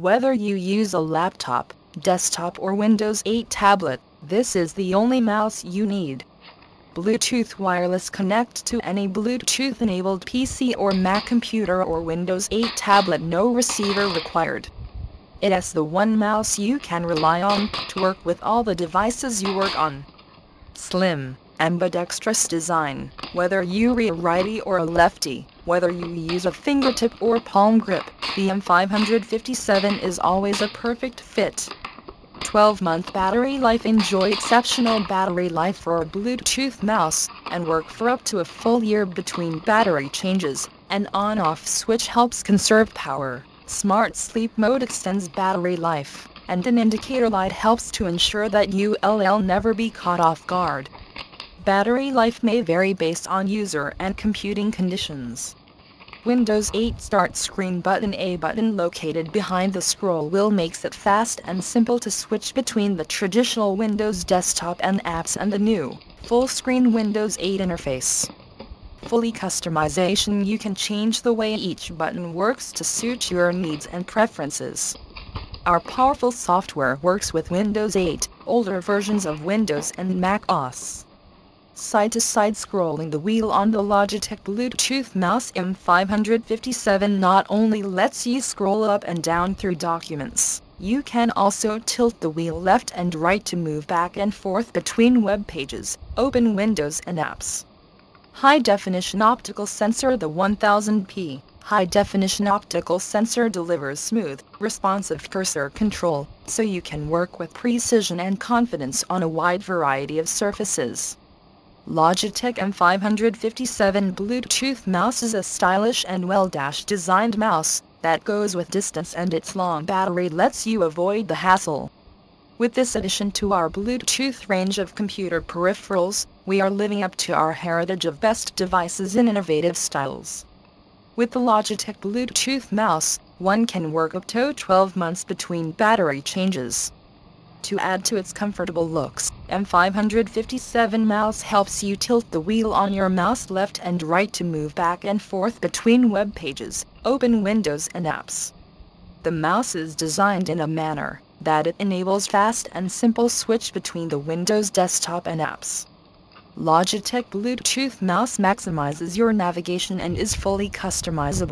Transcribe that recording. Whether you use a laptop, desktop or Windows 8 tablet, this is the only mouse you need. Bluetooth wireless connect to any Bluetooth-enabled PC or Mac computer or Windows 8 tablet. No receiver required. It is the one mouse you can rely on to work with all the devices you work on. Slim, ambidextrous design, whether you're a righty or a lefty, whether you use a fingertip or palm grip, the M557 is always a perfect fit. 12-month battery life. Enjoy exceptional battery life for a Bluetooth mouse, and work for up to a full year between battery changes. An on-off switch helps conserve power, smart sleep mode extends battery life, and an indicator light helps to ensure that you'll never be caught off guard. Battery life may vary based on user and computing conditions. Windows 8 Start Screen Button. A button located behind the scroll wheel makes it fast and simple to switch between the traditional Windows desktop and apps and the new, full-screen Windows 8 interface. Fully customization. You can change the way each button works to suit your needs and preferences. Our powerful software works with Windows 8, older versions of Windows and Mac OS. Side-to-side scrolling. The wheel on the Logitech Bluetooth mouse M557 not only lets you scroll up and down through documents, you can also tilt the wheel left and right to move back and forth between web pages, open windows and apps. High-definition optical sensor. The 1000p high-definition optical sensor delivers smooth, responsive cursor control, so you can work with precision and confidence on a wide variety of surfaces. Logitech M557 Bluetooth mouse is a stylish and well-designed mouse that goes with distance, and its long battery lets you avoid the hassle. With this addition to our Bluetooth range of computer peripherals, we are living up to our heritage of best devices in innovative styles. With the Logitech Bluetooth mouse, one can work up to 12 months between battery changes. To add to its comfortable looks, M557 mouse helps you tilt the wheel on your mouse left and right to move back and forth between web pages, open windows and apps. The mouse is designed in a manner that it enables fast and simple switch between the Windows desktop and apps. Logitech Bluetooth mouse maximizes your navigation and is fully customizable.